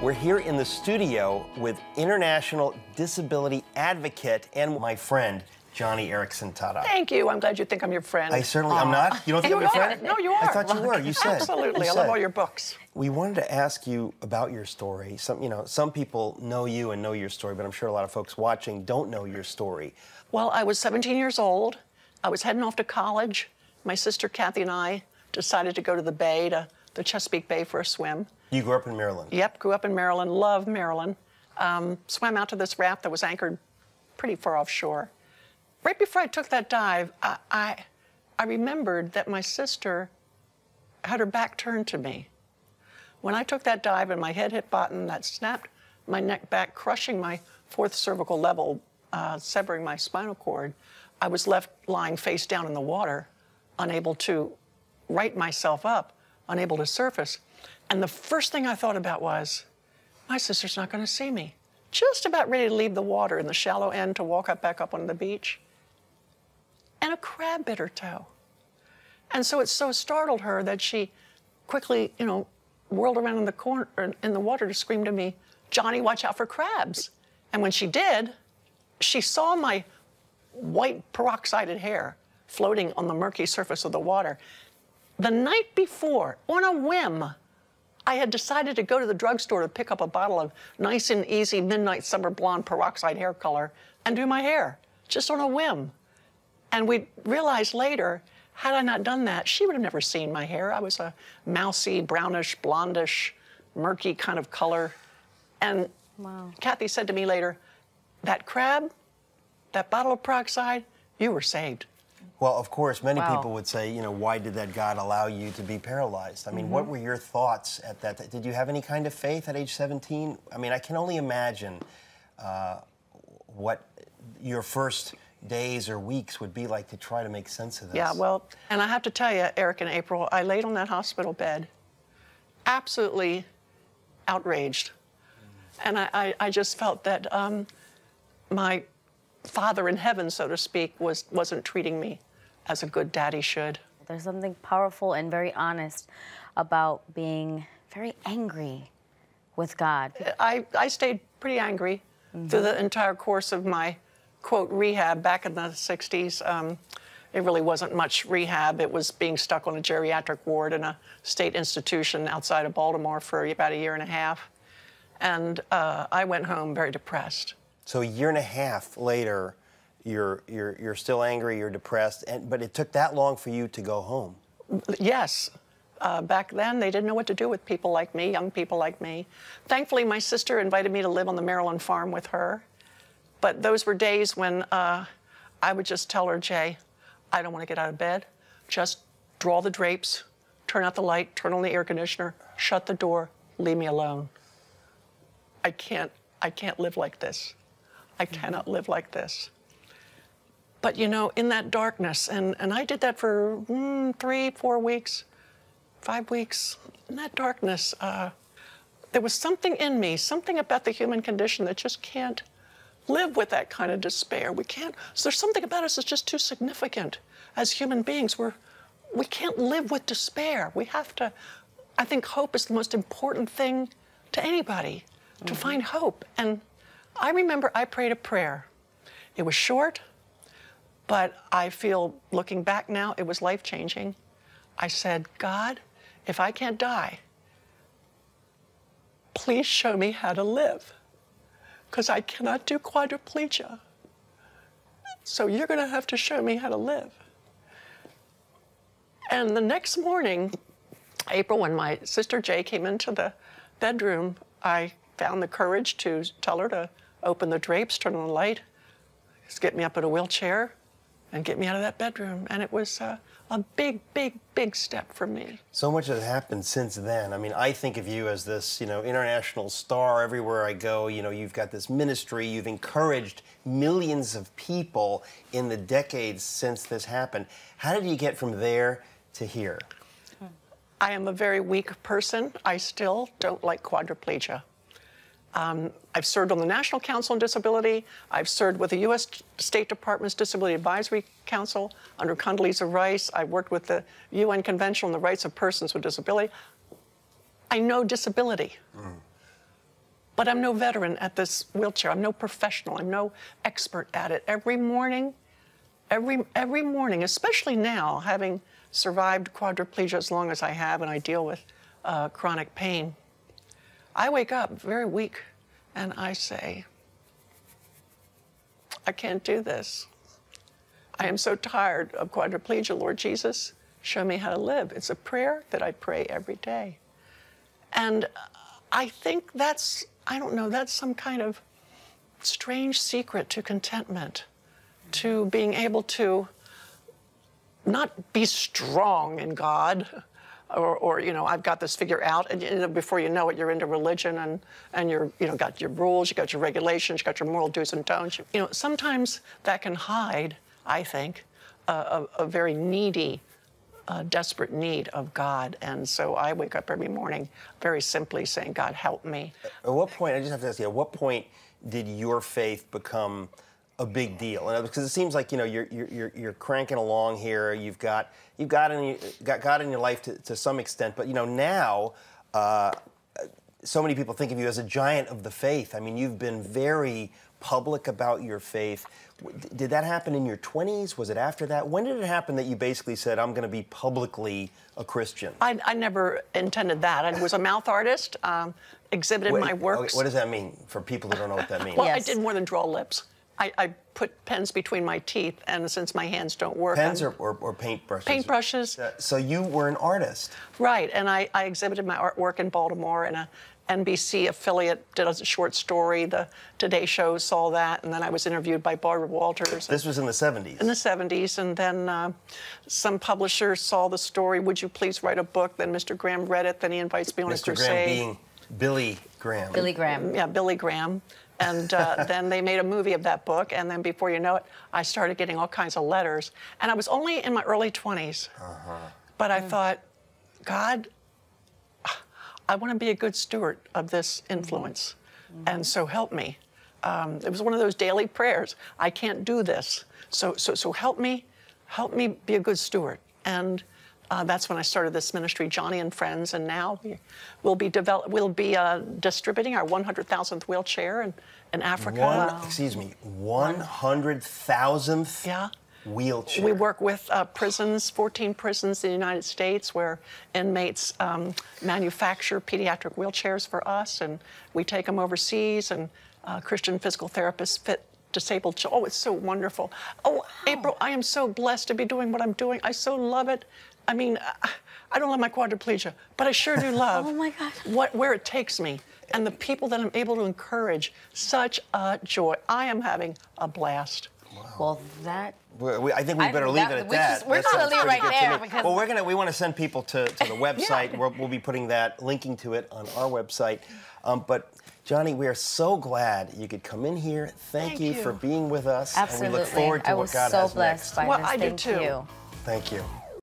We're here in the studio with international disability advocate and my friend, Joni Eareckson Tada. Thank you. I'm glad you think I'm your friend. I certainly am not. You don't think I'm your friend? No, you are. I thought you were. You said. Absolutely. I love all your books. We wanted to ask you about your story. Some people know you and know your story, but I'm sure a lot of folks watching don't know your story. Well, I was 17 years old. I was heading off to college. My sister Kathy and I decided to go to the bay, to the Chesapeake Bay, for a swim. You grew up in Maryland? Yep, grew up in Maryland, loved Maryland. Swam out to this raft that was anchored pretty far offshore. Right before I took that dive, I remembered that my sister had her back turned to me. When I took that dive and my head hit bottom, that snapped my neck back, crushing my fourth cervical level, severing my spinal cord. I was left lying face down in the water, unable to right myself up, unable to surface. And the first thing I thought about was, my sister's not going to see me. Just about ready to leave the water in the shallow end to walk back up on the beach. And a crab bit her toe. And so it so startled her that she quickly, whirled around in the corner, in the water, to scream to me, "Joni, watch out for crabs." And when she did, she saw my white peroxided hair floating on the murky surface of the water. The night before, on a whim, I had decided to go to the drugstore to pick up a bottle of Nice and Easy Midnight Summer Blonde Peroxide Hair Color and do my hair, just on a whim. And we realized later, had I not done that, she would have never seen my hair. I was a mousy, brownish, blondish, murky kind of color. And wow. Kathy said to me later, "That crab, that bottle of peroxide, you were saved." Well, of course, many wow. people would say, why did that God allow you to be paralyzed? I mean, what were your thoughts at that? Did you have any kind of faith at age 17? I mean, I can only imagine what your first days or weeks would be like to try to make sense of this. Yeah, well, and I have to tell you, Eric and April, I laid on that hospital bed absolutely outraged. And I just felt that my Father in heaven, so to speak, wasn't treating me as a good daddy should. There's something powerful and very honest about being very angry with God. I stayed pretty angry through the entire course of my, quote, rehab back in the 60s. It really wasn't much rehab. It was being stuck on a geriatric ward in a state institution outside of Baltimore for about a year and a half. And I went home very depressed. So a year and a half later, you're still angry, you're depressed, but it took that long for you to go home. Yes. Back then, they didn't know what to do with people like me, young people like me. Thankfully, my sister invited me to live on the Maryland farm with her. But those were days when I would just tell her, "Jay, I don't want to get out of bed. Just draw the drapes, turn out the light, turn on the air conditioner, shut the door, leave me alone. I can't live like this. I cannot live like this." But, in that darkness, and I did that for 3, 4 weeks, 5 weeks. In that darkness, there was something in me, something about the human condition that just can't live with that kind of despair. We can't, there's something about us that's just too significant. As human beings, we can't live with despair. We have to, I think hope is the most important thing to anybody, to find hope. And I remember I prayed a prayer. It was short, but I feel, looking back now, it was life-changing. I said, "God, if I can't die, please show me how to live, because I cannot do quadriplegia. So you're going to have to show me how to live." And the next morning, April, when my sister Jay came into the bedroom, I found the courage to tell her to open the drapes, turn on the light, just get me up in a wheelchair, and get me out of that bedroom. And it was a big, big, big step for me. So much has happened since then. I mean, I think of you as this, international star everywhere I go. You've got this ministry. You've encouraged millions of people in the decades since this happened. How did you get from there to here? I am a very weak person. I still don't like quadriplegia. I've served on the National Council on Disability. I've served with the U.S. State Department's Disability Advisory Council under Condoleezza Rice. I worked with the UN Convention on the Rights of Persons with Disability. I know disability. But I'm no veteran at this wheelchair. I'm no professional. I'm no expert at it. Every morning, especially now, having survived quadriplegia as long as I have, and I deal with chronic pain, I wake up very weak and I say, I can't do this. I am so tired of quadriplegia. Lord Jesus, show me how to live. It's a prayer that I pray every day. And I think that's, I don't know, that's some kind of strange secret to contentment, to being able to not be strong in God, or you know, I've got this figure out, and before you know it, you're into religion, and you're, you know, got your rules, you got your regulations, you got your moral do's and don'ts. You know, sometimes that can hide, I think, a very needy, desperate need of God. And so I wake up every morning very simply saying, God, help me. At what point, I just have to ask you, at what point did your faith become a big deal? Because it seems like, you know, you're cranking along here. You've got God in your life to some extent, but you know, now so many people think of you as a giant of the faith. I mean, you've been very public about your faith. Did that happen in your 20s? Was it after that? When did it happen that you basically said, I'm going to be publicly a Christian? I never intended that. I was a mouth artist, exhibited my works. What does that mean for people who don't know what that means? Well, yes. I did more than draw lips. I put pens between my teeth, and since my hands don't work... Pens or paintbrushes? Paintbrushes. So you were an artist. Right, and I exhibited my artwork in Baltimore, and a NBC affiliate did a short story. The Today Show saw that, and then I was interviewed by Barbara Walters. This was in the 70s? In the 70s, and then some publisher saw the story, would you please write a book? Then Mr. Graham read it, then he invites me on a crusade. Mr. Graham being Billy Graham. Billy Graham. Yeah, Billy Graham. And then they made a movie of that book, and then before you know it, I started getting all kinds of letters. And I was only in my early 20s. Uh-huh. But I thought, God, I want to be a good steward of this influence, and so help me. It was one of those daily prayers. I can't do this, so help me be a good steward. And that's when I started this ministry, Joni and Friends, and now we'll be distributing our 100,000th wheelchair in Africa. Excuse me, 100,000th? Yeah. Wheelchair. We work with prisons, 14 prisons in the United States, where inmates manufacture pediatric wheelchairs for us, and we take them overseas, and Christian physical therapists fit disabled children. Oh, it's so wonderful. Oh, April, I am so blessed to be doing what I'm doing. I so love it. I mean, I don't love my quadriplegia, but I sure do love oh my God. Where it takes me, and the people that I'm able to encourage. Such a joy. I am having a blast. Wow. Well, that... I think we better leave it at that. We're going to leave right there. Because well, we want to send people to the website. Yeah. We'll be putting that, linking to it on our website. But, Joni, we are so glad you could come in here. Thank you for being with us. Absolutely. And we look forward to what God has next. I was so blessed by this. Thank you. Thank you.